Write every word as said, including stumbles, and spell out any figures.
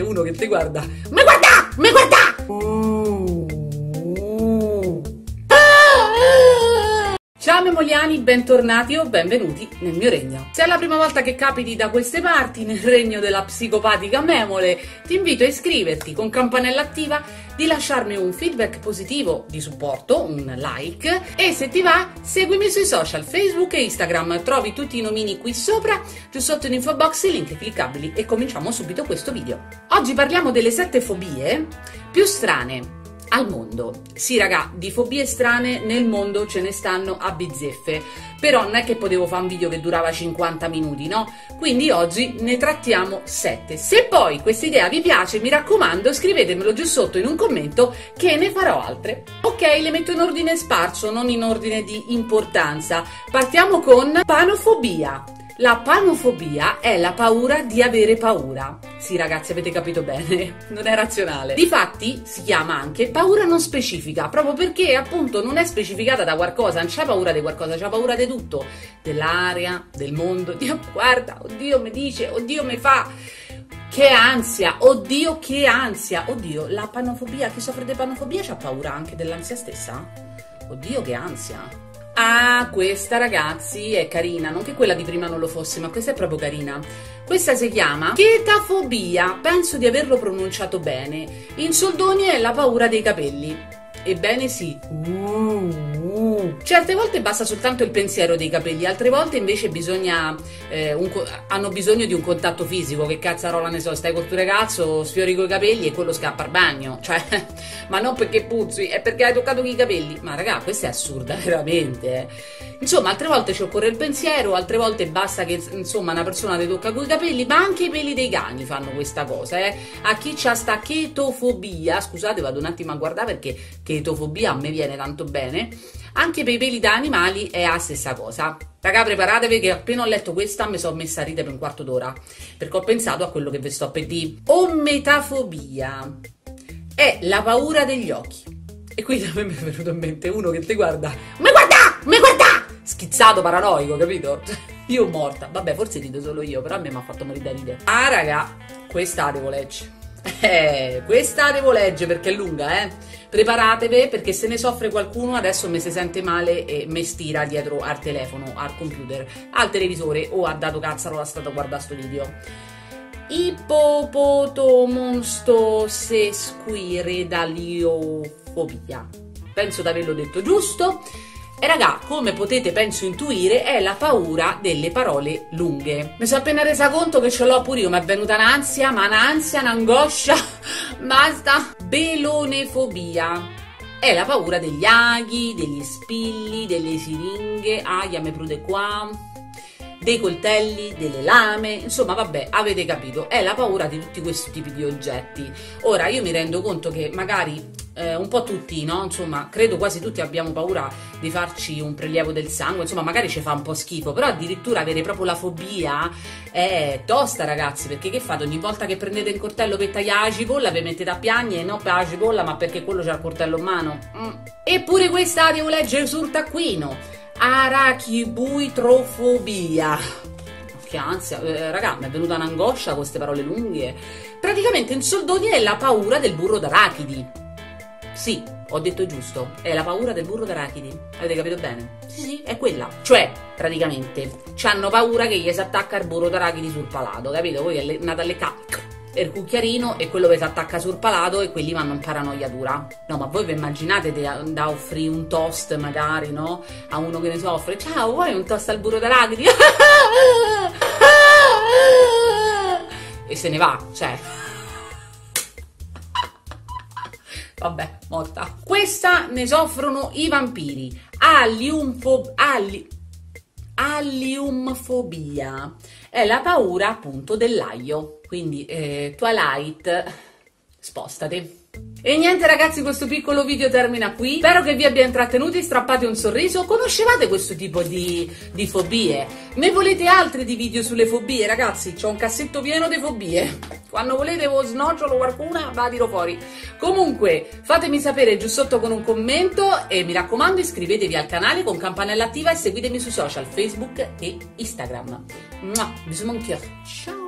c'è uno che ti guarda. Ma guarda! Ma guarda! Uh, uh. Ah, ah. Ciao Memoliani, bentornati o benvenuti nel mio regno. Se è la prima volta che capiti da queste parti, nel regno della psicopatica Memole, ti invito a iscriverti con campanella attiva, di lasciarmi un feedback positivo di supporto, un like, e se ti va seguimi sui social Facebook e Instagram, trovi tutti i nomini qui sopra, giù sotto in info box i link cliccabili e cominciamo subito questo video. Oggi parliamo delle sette fobie più strane al mondo. Sì raga, di fobie strane nel mondo ce ne stanno a bizzeffe, però non è che potevo fare un video che durava cinquanta minuti, no? Quindi oggi ne trattiamo sette. Se poi questa idea vi piace, mi raccomando, scrivetemelo giù sotto in un commento che ne farò altre. Ok, le metto in ordine sparso, non in ordine di importanza. Partiamo con panofobia. La panofobia è la paura di avere paura. Sì ragazzi, avete capito bene, non è razionale. Difatti si chiama anche paura non specifica, proprio perché appunto non è specificata da qualcosa, non c'è paura di qualcosa, c'è paura di tutto, dell'aria, del mondo, Dio guarda, oddio mi dice, oddio mi fa, che ansia, oddio che ansia, oddio la panofobia, chi soffre di panofobia c'ha paura anche dell'ansia stessa? Oddio che ansia. Ah, questa ragazzi è carina, non che quella di prima non lo fosse, ma questa è proprio carina. Questa si chiama chetofobia, penso di averlo pronunciato bene. In soldoni è la paura dei capelli. Ebbene sì. Certe volte basta soltanto il pensiero dei capelli, altre volte invece bisogna, eh, un hanno bisogno di un contatto fisico, che cazzarola ne so, stai col tuo ragazzo, sfiori coi capelli e quello scappa al bagno, cioè, ma non perché puzzi, è perché hai toccato i capelli, ma raga, questa è assurda, veramente, eh. Insomma, altre volte ci occorre il pensiero, altre volte basta che, insomma, una persona ti tocca coi capelli, ma anche i peli dei cani fanno questa cosa, eh. A chi c'ha sta chetofobia, scusate, vado un attimo a guardare perché chetofobia a me viene tanto bene, anche per i peli da animali è la stessa cosa. Raga, preparatevi che appena ho letto questa mi sono messa a ridere per un quarto d'ora, perché ho pensato a quello che vi sto per dire. Ommetofobia è la paura degli occhi. E qui da me mi è venuto in mente uno che ti guarda, ma guarda, ma guarda! Schizzato, paranoico, capito? Io morta. Vabbè, forse rido solo io, però a me mi ha fatto morire da ridere. Ah, raga, questa devo leggere. Eh, questa devo leggere perché è lunga, eh. Preparatevi perché se ne soffre qualcuno adesso mi si sente male e mi stira dietro al telefono, al computer, al televisore o ha dato cazzaro, ha stato a guardare sto video. Ippopotomonstrosesquipedalofobia, penso di averlo detto giusto. E raga, come potete penso intuire, è la paura delle parole lunghe. Mi sono appena resa conto che ce l'ho pure io, mi è venuta un'ansia, ma un'ansia, un'angoscia, basta. Belonefobia è la paura degli aghi, degli spilli, delle siringhe, aia me prude qua, dei coltelli, delle lame, insomma vabbè, avete capito, è la paura di tutti questi tipi di oggetti. Ora io mi rendo conto che magari Eh, un po' tutti, no? Insomma, credo quasi tutti abbiamo paura di farci un prelievo del sangue, insomma, magari ci fa un po' schifo, però addirittura avere proprio la fobia è tosta, ragazzi, perché che fate? Ogni volta che prendete il coltello per tagliare la cipolla, vi mettete a piagne, no per la cipolla, ma perché quello c'ha il coltello in mano. Mm. Eppure questa devo leggere sul taccuino. Arachibuitrofobia. Che ansia, eh, raga, mi è venuta un'angoscia con queste parole lunghe. Praticamente in soldoni è la paura del burro d'arachidi. Sì, ho detto giusto, è la paura del burro d'arachidi, avete capito bene? Sì, sì, è quella. Cioè, praticamente, c'hanno paura che gli si attacca il burro d'arachidi sul palato, capito? Voi è nata le cacche, il cucchiarino e quello che si attacca sul palato e quelli vanno in paranoia dura. No, ma voi vi immaginate da, da offrire un toast magari, no? A uno che ne soffre, ciao, vuoi un toast al burro d'arachidi? E se ne va, cioè... Vabbè, morta. Questa ne soffrono i vampiri. Alliumfob... Alli... Alliumfobia è la paura appunto dell'aglio. Quindi eh, Twilight, spostati. E niente ragazzi, questo piccolo video termina qui. Spero che vi abbia intrattenuti, strappate un sorriso. Conoscevate questo tipo di, di fobie? Ne volete altri di video sulle fobie? Ragazzi, c'ho un cassetto pieno di fobie. Quando volete o snocciolo qualcuna, va, tiro fuori. Comunque, fatemi sapere giù sotto con un commento e mi raccomando iscrivetevi al canale con campanella attiva e seguitemi sui social Facebook e Instagram. Mua, bisous mon cœur. Ciao!